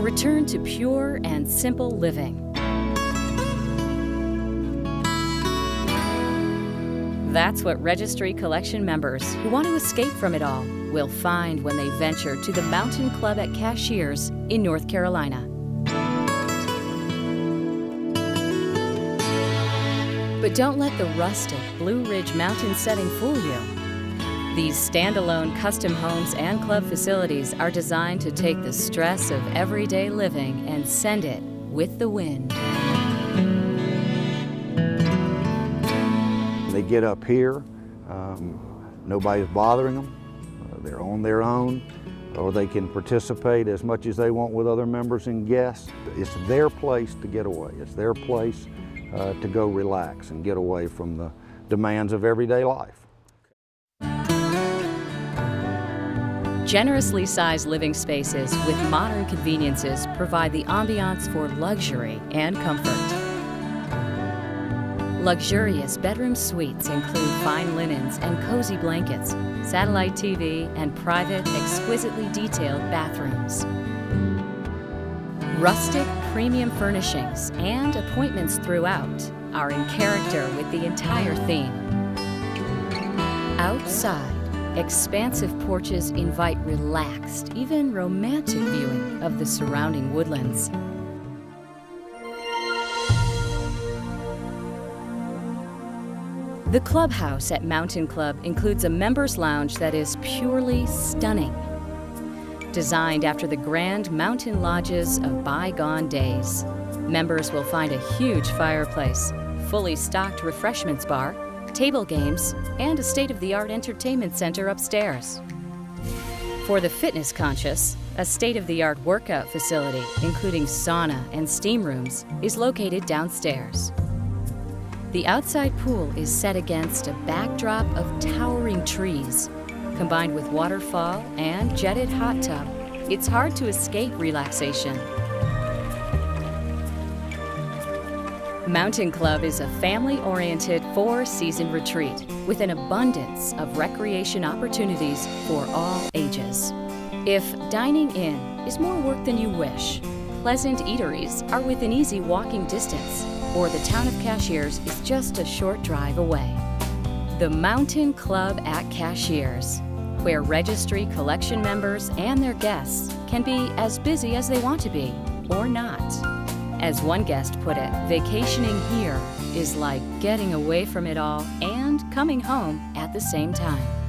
a return to pure and simple living. That's what Registry Collection members who want to escape from it all will find when they venture to the Mountain Club at Cashiers in North Carolina. But don't let the rustic Blue Ridge Mountain setting fool you. These standalone custom homes and club facilities are designed to take the stress of everyday living and send it with the wind. They get up here, nobody's bothering them, they're on their own, or they can participate as much as they want with other members and guests. It's their place to get away. It's their place to go relax and get away from the demands of everyday life. Generously sized living spaces with modern conveniences provide the ambiance for luxury and comfort. Luxurious bedroom suites include fine linens and cozy blankets, satellite TV, and private, exquisitely detailed bathrooms. Rustic premium furnishings and appointments throughout are in character with the entire theme. Outside, expansive porches invite relaxed, even romantic viewing of the surrounding woodlands. The clubhouse at Mountain Club includes a members' lounge that is purely stunning. Designed after the grand mountain lodges of bygone days, members will find a huge fireplace, fully stocked refreshments bar, table games, and a state-of-the-art entertainment center upstairs. For the fitness conscious, a state-of-the-art workout facility, including sauna and steam rooms, is located downstairs. The outside pool is set against a backdrop of towering trees. Combined with waterfall and jetted hot tub, it's hard to escape relaxation. Mountain Club is a family-oriented four-season retreat with an abundance of recreation opportunities for all ages. If dining in is more work than you wish, pleasant eateries are within easy walking distance, or the town of Cashiers is just a short drive away. The Mountain Club at Cashiers, where Registry Collection members and their guests can be as busy as they want to be, or not. As one guest put it, vacationing here is like getting away from it all and coming home at the same time.